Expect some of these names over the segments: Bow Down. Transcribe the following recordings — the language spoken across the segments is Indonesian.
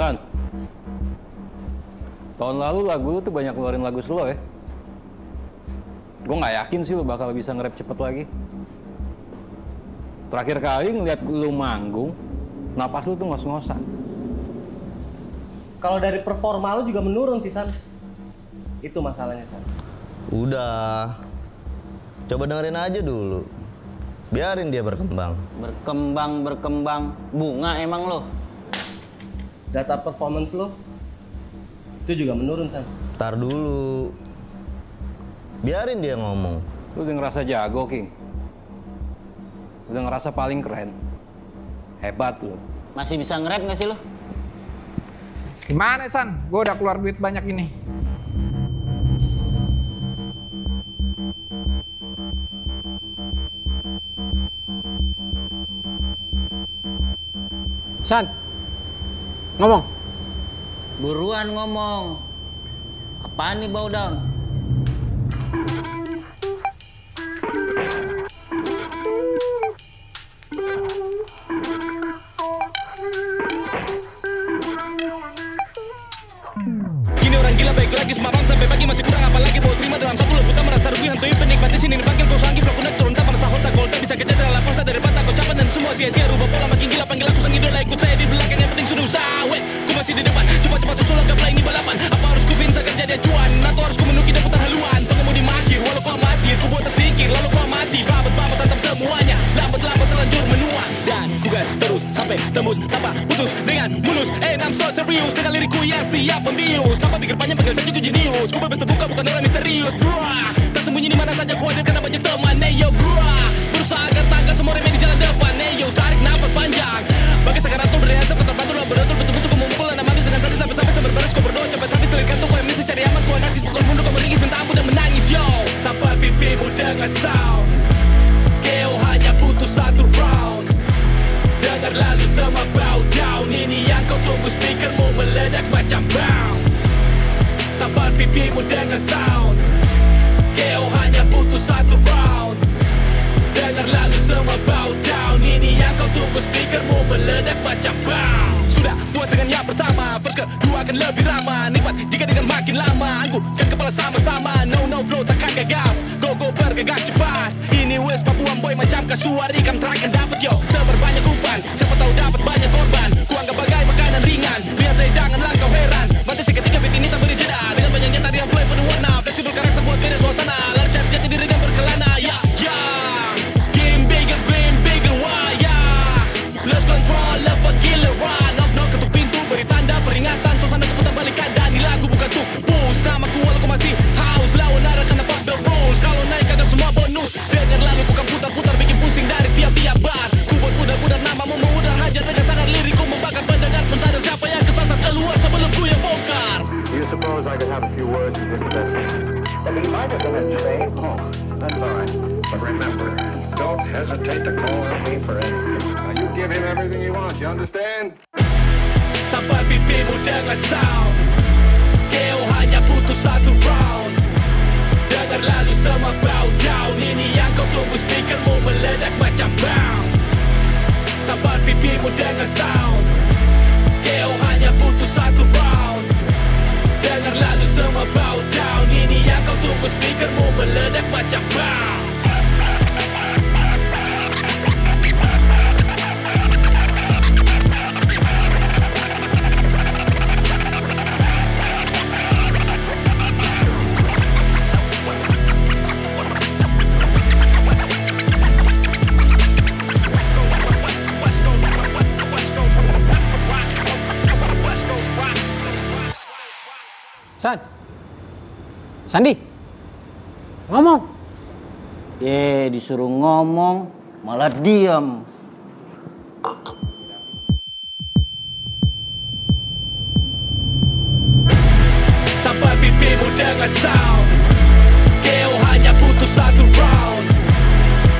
San, tahun lalu lagu lu tuh banyak keluarin lagu slow ya. Gue nggak yakin sih lu bakal bisa nge-rap cepet lagi. Terakhir kali ngeliat lu manggung, napas lu tuh ngos-ngosan. Kalau dari performa lu juga menurun sih, San. Itu masalahnya, San. Udah, coba dengerin aja dulu. Biarin dia berkembang. Berkembang. Bunga emang lo. Data performance lo itu juga menurun, San. Ntar dulu. Biarin dia ngomong. Lu udah ngerasa jago, King. Udah ngerasa paling keren. Hebat lo. Masih bisa nge-rap nggak sih lo? Gimana, San? Gue udah keluar duit banyak ini. San, ngomong. Buruan ngomong. Apaan nih Bow Down? Gini orang gila baik lagi semalam sampai pagi masih kurang apa lagi bawa terima dalam satu lebutan merasa rugi hantui penikmatnya sini dipanggil kau sangki pelakunya turun tak merasa hosa golda bisa kejar terlalu paksa dari batak kau capan dan semua sia-sia rubah pola makin gila panggil aku sang idola ikut saya di belakang yang penting sudah usaha weh ku masih di depan cepat-cepat susul anggaplah ini balapan apa harus ku pinsakan jadi acuan atau harus ku menuki dan putar haluan pengemudi mahir walau kau amatir ku buat tersingkir lalu kau mati babat-babat tetap semuanya lambat-lambat terlanjur menua dan ku gas terus sampai tembus tanpa putus dengan mulus and I'm so serious dengan lirikku yang siap membius tanpa pikir panjang panggil saja ku jenius ku bebas terbuka bukan orang misterius bruh tersembunyi di mana saja ku hadir karena banyak teman ayo bruh berusaha agar tangkap semua remnya di jalan depan ayo tarik nafas panjang bagai sekarang tuh berdaya sempat terbantu lah berdoa betul-betul kemungkul anda manis dengan sadis sampai-sampai sampai berbaris ku berdoa cepat habis selirkan tuh ku yang minta cari amat ku anakis pukul mundur ku meringis minta ampun dan menangis yo tanpa pipimu dengan sound kau hanya butuh satu round dengar lalu semua bow down ini yang kau tunggu speakermu meledak macam bounce tanpa pipimu dengan sound kau hanya butuh satu round dengar lalu semua bow down ini yang kau tunggu speakermu meledak macam bounce sudah puas dengan yang pertama first kedua akan lebih ramah nikmat jika dengan makin lama anggurkan kepala sama-sama no flow takkan gagap go bergegak cepat ini wes Papuan boy macam kasuar ikam terakan dapat yo seberbanyak umpan siapa tahu dapat banyak korban ku anggap bagai makanan ringan lihat saya janganlah kau heran mati seketika beat ini tak beri jeda dengan banyaknya tarian fly penuh warna fleksibel karakter buat beda suasana lari cari jati diri dan berkelana ya ya game bigger why ya let's control love a killer why peringatan suasana keputar balikan dan ini lagu bukan tuh push namaku walau kau masih haus lawan arah karena fuck the rules kalau naik agak semua bonus dengar lalu bukan putar-putar bikin pusing dari tiap-tiap bar ku buat pudar-pudar namamu mengudar hajat dengan sangat lirikku membakar pendengar pun sadar siapa yang kesasar keluar sebelum ku yang bongkar you suppose I could have a few words in this message but in my defense say oh that's all right but remember don't hesitate to call on me for anything you give him everything you want you understand tanpa pipimu dengan sound kau hanya butuh satu round dengar lalu semua bow down ini yang kau tunggu speakermu meledak macam bounce tanpa pipimu dengan sound kau hanya butuh satu round dengar lalu semua bow down ini yang kau tunggu speakermu meledak macam bounce. Sandi, ngomong. Disuruh ngomong, malah diam. Tanpa pipimu dengan sound, kau hanya butuh satu round.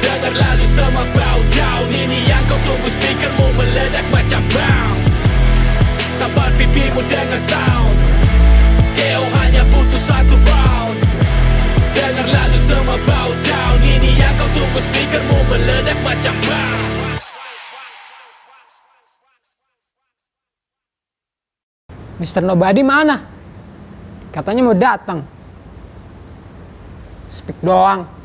Dengar lalu semua bow down, ini yang kau tunggu speakermu meledak macam bounce. Tanpa pipimu dengan sound. Kau hanya butuh satu round dengar lalu semua bow down ini yang kau tunggu speakermu meledak macam bounce. Mr. Nobody mana? Katanya mau datang. Speak doang.